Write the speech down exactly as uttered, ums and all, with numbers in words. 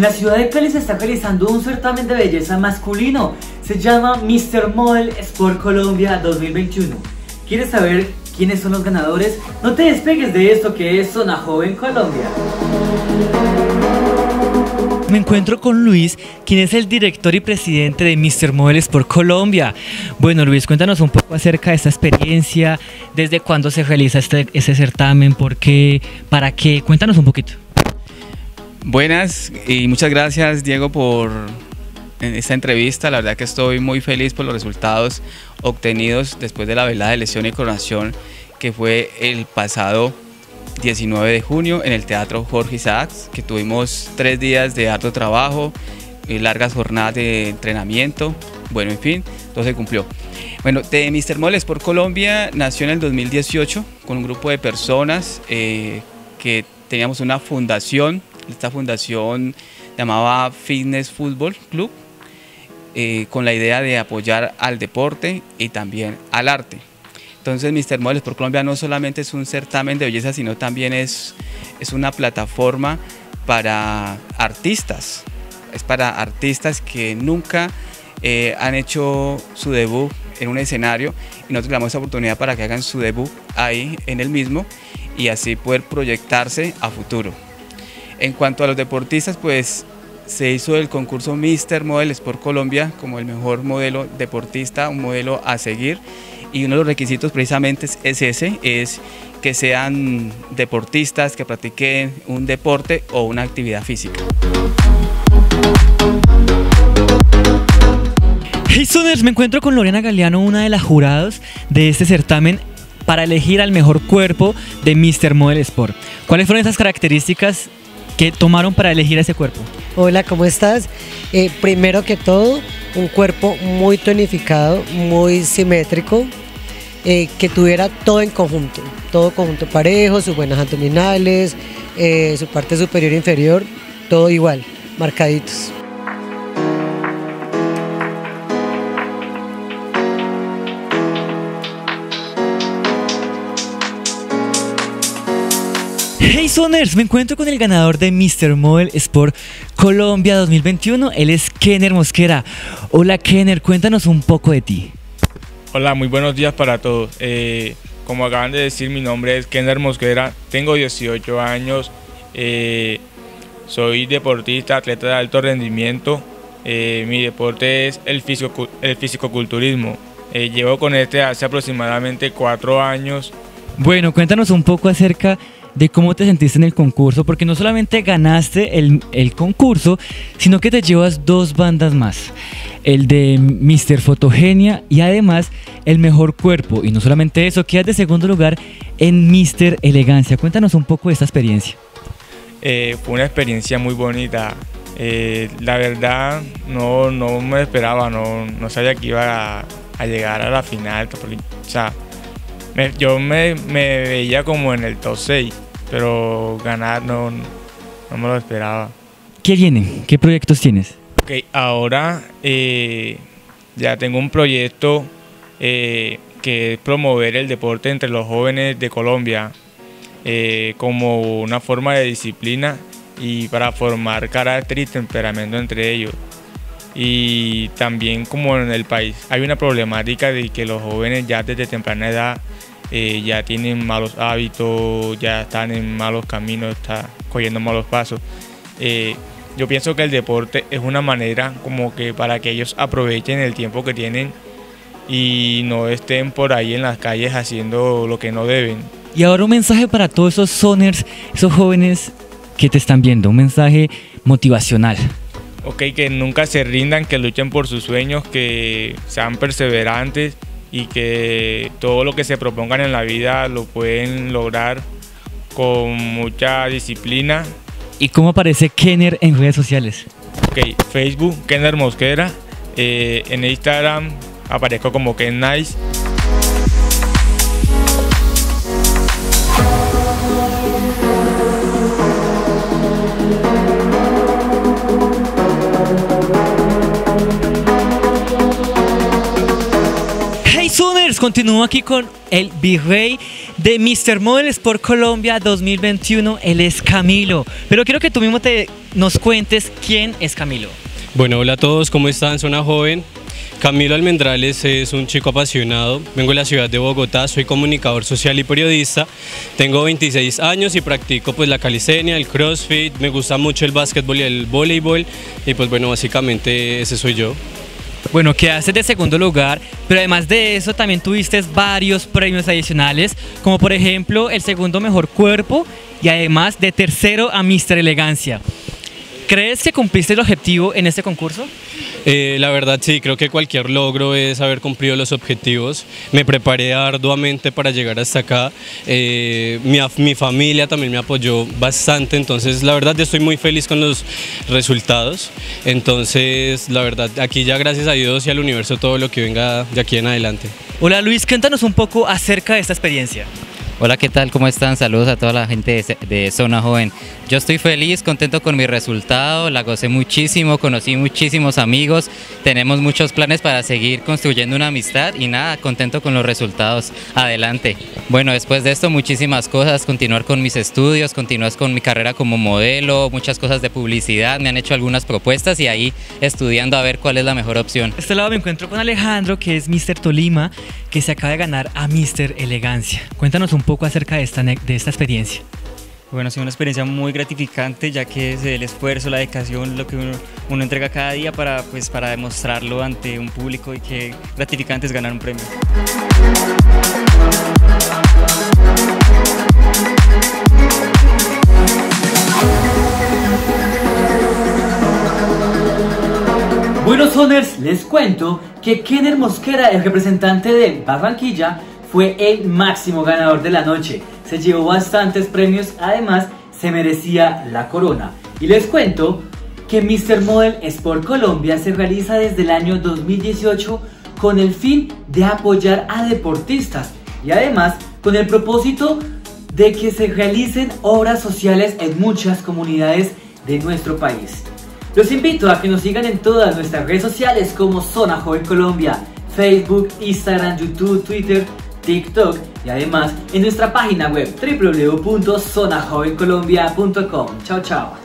En la ciudad de Cali se está realizando un certamen de belleza masculino. Se llama mister Model Sport Colombia dos mil veintiuno. ¿Quieres saber quiénes son los ganadores? No te despegues de esto que es Zona Joven Colombia. Me encuentro con Luis, quien es el director y presidente de mister Model Sport Colombia. Bueno, Luis, cuéntanos un poco acerca de esta experiencia, desde cuándo se realiza este, este certamen, por qué, para qué, cuéntanos un poquito. Buenas y muchas gracias, Diego, por esta entrevista. La verdad que estoy muy feliz por los resultados obtenidos después de la velada de elección y coronación que fue el pasado diecinueve de junio en el Teatro Jorge Isaacs, que tuvimos tres días de harto trabajo, largas jornadas de entrenamiento, bueno, en fin, todo se cumplió. Bueno, de mister Model Sport Colombia nació en el dos mil dieciocho con un grupo de personas eh, que teníamos una fundación. Esta fundación llamaba Fitness Fútbol Club, eh, con la idea de apoyar al deporte y también al arte. Entonces, mister Model Sport Colombia no solamente es un certamen de belleza, sino también es, es una plataforma para artistas. Es para artistas que nunca eh, han hecho su debut en un escenario, y nosotros le damos esa oportunidad para que hagan su debut ahí en el mismo y así poder proyectarse a futuro. En cuanto a los deportistas, pues se hizo el concurso mister Model Sport Colombia como el mejor modelo deportista, un modelo a seguir. Y uno de los requisitos precisamente es ese, es que sean deportistas, que practiquen un deporte o una actividad física. Hey, Soners, me encuentro con Lorena Galeano, una de las juradas de este certamen para elegir al mejor cuerpo de mister Model Sport. ¿Cuáles fueron esas características que tomaron para elegir ese cuerpo? Hola, ¿cómo estás? Eh, primero que todo, un cuerpo muy tonificado, muy simétrico, eh, que tuviera todo en conjunto, todo conjunto parejo, sus buenas abdominales, eh, su parte superior e inferior, todo igual, marcaditos. Hey Soners, me encuentro con el ganador de mister Model Sport Colombia dos mil veintiuno, él es Kenner Mosquera. Hola Kenner, cuéntanos un poco de ti. Hola, muy buenos días para todos. Eh, como acaban de decir, mi nombre es Kenner Mosquera, tengo dieciocho años, eh, soy deportista, atleta de alto rendimiento, eh, mi deporte es el, fisico, el fisicoculturismo, eh, llevo con este hace aproximadamente cuatro años. Bueno, cuéntanos un poco acerca de cómo te sentiste en el concurso, porque no solamente ganaste el, el concurso, sino que te llevas dos bandas más, el de mister Fotogenia y además el mejor cuerpo, y no solamente eso, quedas de segundo lugar en mister Elegancia. Cuéntanos un poco de esta experiencia. Eh, fue una experiencia muy bonita, eh, la verdad no, no me esperaba, no, no sabía que iba a, a llegar a la final, porque, o sea, Me, yo me, me veía como en el top seis, pero ganar no, no me lo esperaba. ¿Qué viene? ¿Qué proyectos tienes? Ok, ahora eh, ya tengo un proyecto eh, que es promover el deporte entre los jóvenes de Colombia, eh, como una forma de disciplina y para formar carácter y temperamento entre ellos. Y también, como en el país hay una problemática de que los jóvenes ya desde temprana edad eh, ya tienen malos hábitos, ya están en malos caminos, están cogiendo malos pasos. Eh, yo pienso que el deporte es una manera como que para que ellos aprovechen el tiempo que tienen y no estén por ahí en las calles haciendo lo que no deben. Y ahora un mensaje para todos esos zoners, esos jóvenes que te están viendo, un mensaje motivacional. Ok, que nunca se rindan, que luchen por sus sueños, que sean perseverantes y que todo lo que se propongan en la vida lo pueden lograr con mucha disciplina. ¿Y cómo aparece Kenner en redes sociales? Ok, Facebook, Kenner Mosquera, eh, en Instagram aparezco como Ken Nice. Continúo aquí con el virrey de míster Model Sport Colombia dos mil veintiuno, él es Camilo. Pero quiero que tú mismo te, nos cuentes quién es Camilo. Bueno, hola a todos, ¿cómo están? Zona Joven. Camilo Almendrales es un chico apasionado, vengo de la ciudad de Bogotá, soy comunicador social y periodista, tengo veintiséis años y practico pues la calistenia, el crossfit, me gusta mucho el básquetbol y el voleibol y pues bueno, básicamente ese soy yo. Bueno, quedaste de segundo lugar, pero además de eso también tuviste varios premios adicionales, como por ejemplo el segundo mejor cuerpo y además de tercero a míster Elegancia. ¿Crees que cumpliste el objetivo en este concurso? Eh, la verdad sí, creo que cualquier logro es haber cumplido los objetivos. Me preparé arduamente para llegar hasta acá. Eh, mi, mi familia también me apoyó bastante, entonces la verdad estoy muy feliz con los resultados. Entonces la verdad aquí ya gracias a Dios y al universo todo lo que venga de aquí en adelante. Hola Luis, cuéntanos un poco acerca de esta experiencia. Hola, ¿qué tal? ¿Cómo están? Saludos a toda la gente de Zona Joven. Yo estoy feliz, contento con mi resultado, la gocé muchísimo, conocí muchísimos amigos, tenemos muchos planes para seguir construyendo una amistad y nada, contento con los resultados. Adelante. Bueno, después de esto muchísimas cosas, continuar con mis estudios, continuar con mi carrera como modelo, muchas cosas de publicidad, me han hecho algunas propuestas y ahí estudiando a ver cuál es la mejor opción. Este lado me encuentro con Alejandro, que es míster Tolima, que se acaba de ganar a míster Elegancia. Cuéntanos un poco. poco acerca de esta, de esta experiencia. Bueno, ha sido una experiencia muy gratificante, ya que es el esfuerzo, la dedicación, lo que uno, uno entrega cada día para, pues, para demostrarlo ante un público y qué gratificante es ganar un premio. Bueno, Zoners, les cuento que Kenner Mosquera, el representante de Barranquilla, fue el máximo ganador de la noche, se llevó bastantes premios, además se merecía la corona. Y les cuento que míster Model Sport Colombia se realiza desde el año dos mil dieciocho con el fin de apoyar a deportistas y además con el propósito de que se realicen obras sociales en muchas comunidades de nuestro país. Los invito a que nos sigan en todas nuestras redes sociales como Zona Joven Colombia, Facebook, Instagram, YouTube, Twitter, TikTok y además en nuestra página web doble u doble u doble u punto zona joven colombia punto com. Chao, chao.